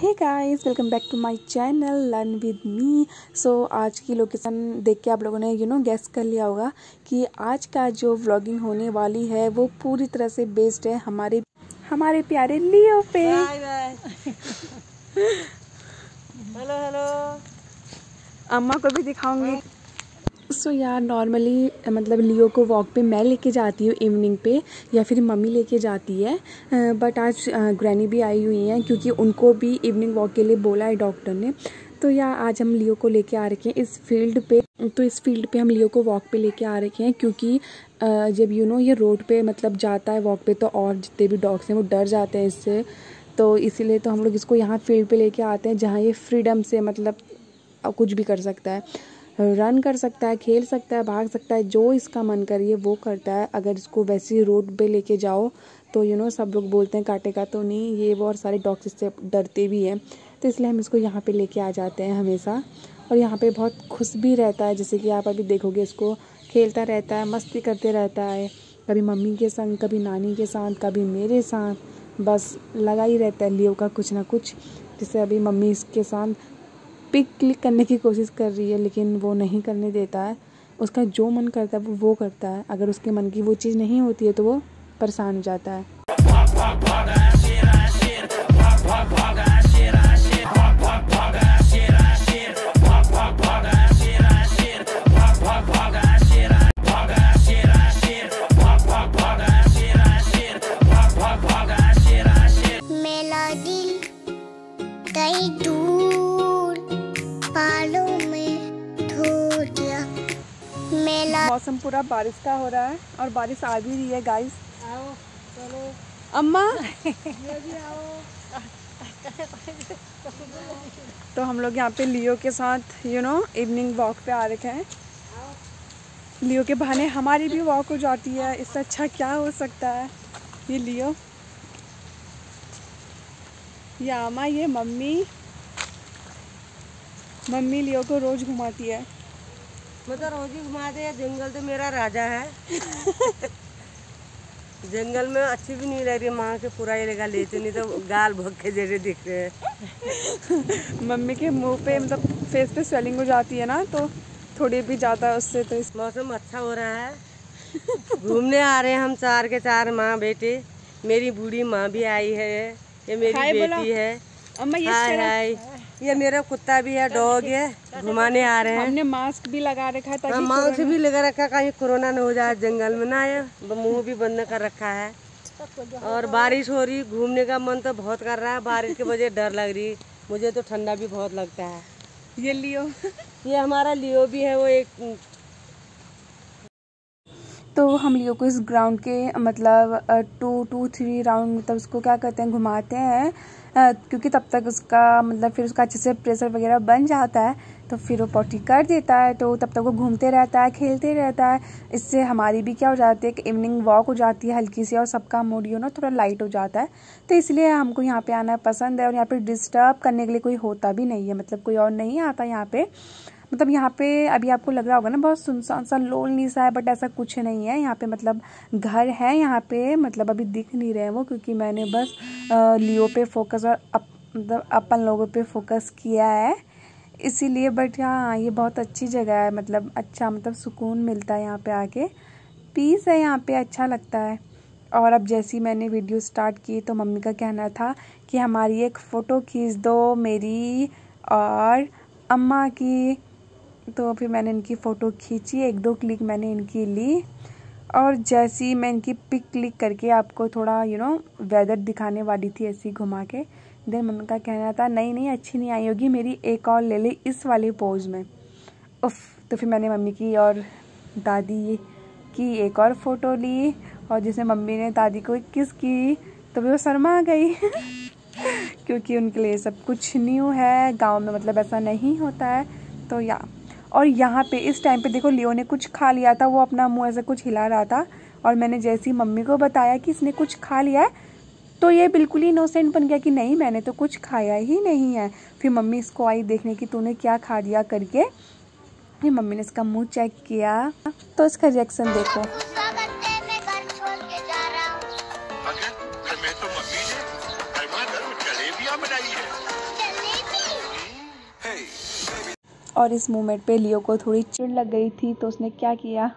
Hey guys, welcome back to my channel learn with me. So आज की location देख के आप लोगों ने गैस कर लिया होगा कि आज का जो व्लॉगिंग होने वाली है वो पूरी तरह से बेस्ड है हमारे प्यारे लियो पे। Bye bye. Hello hello. अम्मा को भी दिखाऊंगी। सो यार नॉर्मली मतलब लियो को वॉक पे मैं लेके जाती हूँ इवनिंग पे या फिर मम्मी लेके जाती है, बट आज ग्रैनी भी आई हुई हैं क्योंकि उनको भी इवनिंग वॉक के लिए बोला है डॉक्टर ने। तो यार आज हम लियो को लेके आ रखे हैं इस फील्ड पे। तो इस फील्ड पे हम लियो को वॉक पे लेके आ रखे हैं क्योंकि जब ये रोड पे मतलब जाता है वॉक पे तो और जितने भी डॉग्स हैं वो डर जाते हैं इससे, तो इसीलिए तो हम लोग इसको यहाँ फील्ड पे लेके आते हैं जहाँ ये फ्रीडम से मतलब कुछ भी कर सकता है, रन कर सकता है, खेल सकता है, भाग सकता है, जो इसका मन करे वो करता है। अगर इसको वैसे रोड पे लेके जाओ तो सब लोग बोलते हैं काटेगा तो नहीं ये वो, और सारे डॉग्स इससे डरते भी हैं, तो इसलिए हम इसको यहाँ पे लेके आ जाते हैं हमेशा। और यहाँ पे बहुत खुश भी रहता है, जैसे कि आप अभी देखोगे इसको खेलता रहता है, मस्ती करते रहता है, कभी मम्मी के संग, कभी नानी के साथ, कभी मेरे साथ, बस लगा ही रहता है लियो का कुछ ना कुछ। जैसे अभी मम्मी इसके साथ पिक क्लिक करने की कोशिश कर रही है लेकिन वो नहीं करने देता है, उसका जो मन करता है वो करता है। अगर उसके मन की वो चीज़ नहीं होती है तो वो परेशान हो जाता है। मौसम पूरा बारिश का हो रहा है और बारिश आ भी रही है गाइस। आओ चलो अम्मा। तो हम लोग यहाँ पे लियो के साथ इवनिंग वॉक पे आ रखे हैं। लियो के बहाने हमारी भी वॉक हो जाती है, इससे अच्छा क्या हो सकता है। ये लियो, ये अम्मा, ये मम्मी लियो को रोज घुमाती है, मतलब रोज ही घुमाते हैं। जंगल तो मेरा राजा है। जंगल में अच्छी भी नहीं लग रही, माँ के पूरा ये लगा लेते, नहीं तो गाल भोग के जैसे दिख रहे हैं। मम्मी के मुंह पे मतलब फेस पे स्वेलिंग हो जाती है ना, तो थोड़ी भी ज़्यादा उससे। तो इस मौसम अच्छा हो रहा है, घूमने आ रहे हैं हम चार के चार, माँ बेटे। मेरी बूढ़ी माँ भी आई है, ये मेरी बेटी है, हाय हाय, ये मेरा कुत्ता भी है, डॉग है, घुमाने आ रहे हैं। हमने मास्क भी लगा रखा है ताकि मास्क भी लगा रखा है कहीं कोरोना न हो जाए जंगल में ना। ये मुंह भी बंद कर रखा है और बारिश हो रही, घूमने का मन तो बहुत कर रहा है, बारिश की वजह डर लग रही। मुझे तो ठंडा भी बहुत लगता है। ये लियो, ये हमारा लियो भी है, वो एक। तो हम लियो को इस ग्राउंड के मतलब 2-3 राउंड मतलब उसको क्या करते हैं, घुमाते हैं, क्योंकि तब तक उसका मतलब फिर उसका अच्छे से प्रेशर वगैरह बन जाता है तो फिर वो पॉटी कर देता है। तो तब तक वो घूमते रहता है, खेलते रहता है, इससे हमारी भी क्या हो जाती है कि इवनिंग वॉक हो जाती है हल्की सी, और सबका मूड थोड़ा लाइट हो जाता है। तो इसलिए हमको यहाँ पे आना पसंद है, और यहाँ पे डिस्टर्ब करने के लिए कोई होता भी नहीं है, मतलब कोई और नहीं आता यहाँ पे। मतलब यहाँ पे अभी आपको लग रहा होगा ना बहुत सुनसान सा लोनली सा है, बट ऐसा कुछ नहीं है यहाँ पे। मतलब घर है यहाँ पे, मतलब अभी दिख नहीं रहे हैं वो, क्योंकि मैंने बस लियो पे फोकस और मतलब अपन लोगों पे फोकस किया है इसीलिए। बट हाँ, ये बहुत अच्छी जगह है, मतलब अच्छा मतलब सुकून मिलता है यहाँ पे आके, पीस है यहाँ पे, अच्छा लगता है। और अब जैसी मैंने वीडियो स्टार्ट की तो मम्मी का कहना था कि हमारी एक फ़ोटो खींच दो, मेरी और अम्मा की। तो फिर मैंने इनकी फ़ोटो खींची, 1-2 क्लिक मैंने इनकी ली, और जैसी मैं इनकी पिक क्लिक करके आपको थोड़ा वेदर दिखाने वाली थी ऐसी घुमा के, देन मम्मी का कहना था नहीं अच्छी नहीं आई होगी, मेरी एक और ले ले इस वाले पोज में। उफ, तो फिर मैंने मम्मी की और दादी की एक और फ़ोटो ली, और जिसमें मम्मी ने दादी को किस की तो वो शर्मा गई। क्योंकि उनके लिए सब कुछ न्यू है, गाँव में मतलब ऐसा नहीं होता है। तो या और यहाँ पे इस टाइम पे देखो लियो ने कुछ खा लिया था, वो अपना मुंह ऐसा कुछ हिला रहा था, और मैंने जैसे ही मम्मी को बताया कि इसने कुछ खा लिया है तो ये बिल्कुल ही इनोसेंट बन गया कि नहीं मैंने तो कुछ खाया ही नहीं है। फिर मम्मी इसको आई देखने कि तूने क्या खा दिया करके, फिर मम्मी ने इसका मुंह चेक किया तो इसका रिएक्शन देखो। और इस मोमेंट पे लियो को थोड़ी चिढ़ लग गई थी, तो उसने क्या किया,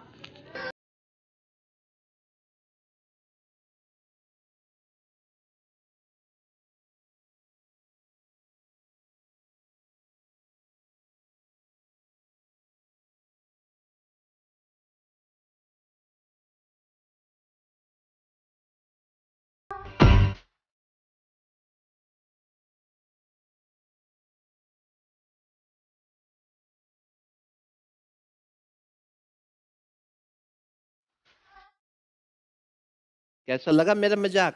कैसा लगा मेरा मजाक?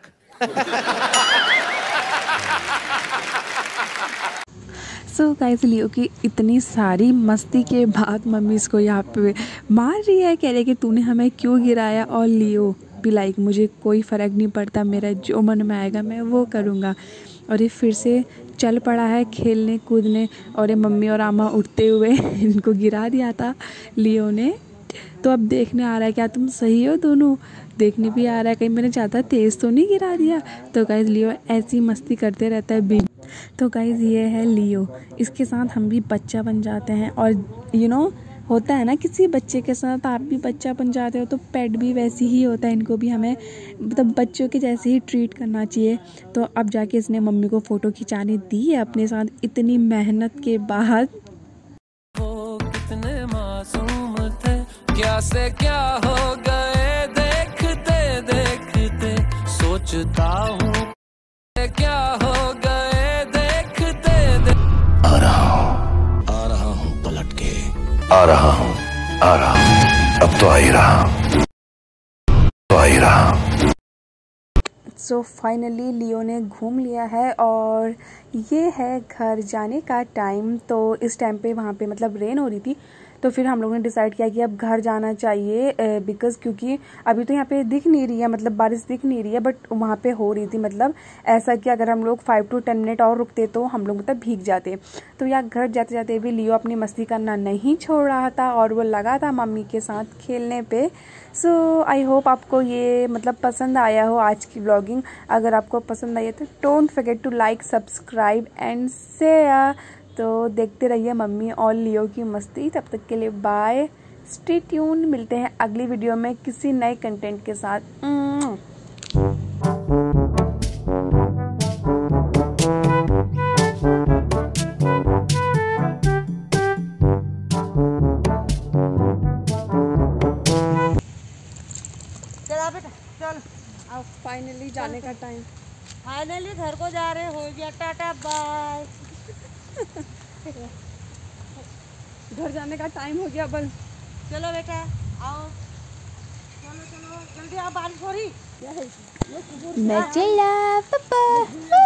सो गाइस, लियो की इतनी सारी मस्ती के बाद मम्मी इसको यहाँ पे मार रही है, कह रही है कि तूने हमें क्यों गिराया, और लियो भी लाइक मुझे कोई फ़र्क नहीं पड़ता, मेरा जो मन में आएगा मैं वो करूँगा। और ये फिर से चल पड़ा है खेलने कूदने, और ये मम्मी और आमा उठते हुए इनको गिरा दिया था लियो ने। तो अब देखने आ रहा है क्या तुम सही हो दोनों, देखने भी आ रहा है कहीं मैंने ज़्यादा तेज़ तो नहीं गिरा दिया। तो गाइस लियो ऐसी मस्ती करते रहता है बीच। तो गाइस ये है लियो, इसके साथ हम भी बच्चा बन जाते हैं। और यू नो होता है ना किसी बच्चे के साथ आप भी बच्चा बन जाते हो, तो पेट भी वैसी ही होता है, इनको भी हमें मतलब बच्चों के जैसे ही ट्रीट करना चाहिए। तो अब जाके इसने मम्मी को फ़ोटो खिंचाने दी है अपने साथ इतनी मेहनत के बाद। क्या से क्या हो गए देखते देखते, सोचता हूँ क्या हो गए देखते देखते। आ रहा हूँ पलट के, आ रहा हूँ अब तो आ ही रहा हूँ, तो आ ही रहा हूँ। सो फाइनली लियो ने घूम लिया है और ये है घर जाने का टाइम। तो इस टाइम पे वहाँ पे मतलब रेन हो रही थी, तो फिर हम लोगों ने डिसाइड किया कि अब घर जाना चाहिए बिकॉज़ क्योंकि अभी तो यहाँ पे दिख नहीं रही है, मतलब बारिश दिख नहीं रही है, बट वहाँ पे हो रही थी। मतलब ऐसा कि अगर हम लोग 5 से 10 मिनट और रुकते तो हम लोग मतलब भीग जाते। तो यहाँ घर जाते जाते भी लियो अपनी मस्ती करना नहीं छोड़ रहा था और वो लगा था मम्मी के साथ खेलने पर। सो आई होप आपको ये मतलब पसंद आया हो आज की व्लॉगिंग। अगर आपको पसंद आई है तो don't forget to like, subscribe and share. तो देखते रहिए मम्मी और लियो की मस्ती। तब तक के लिए बाय, स्टे ट्यून, मिलते हैं अगली वीडियो में किसी नए कंटेंट के साथ। फाइनली जाने का टाइम, फाइनली घर को जा रहे, हो गया टाटा बाय। घर जाने का टाइम हो गया बस। चलो बेटा आओ, चलो चलो जल्दी आओ, बारिश हो रही। मैं चला पापा।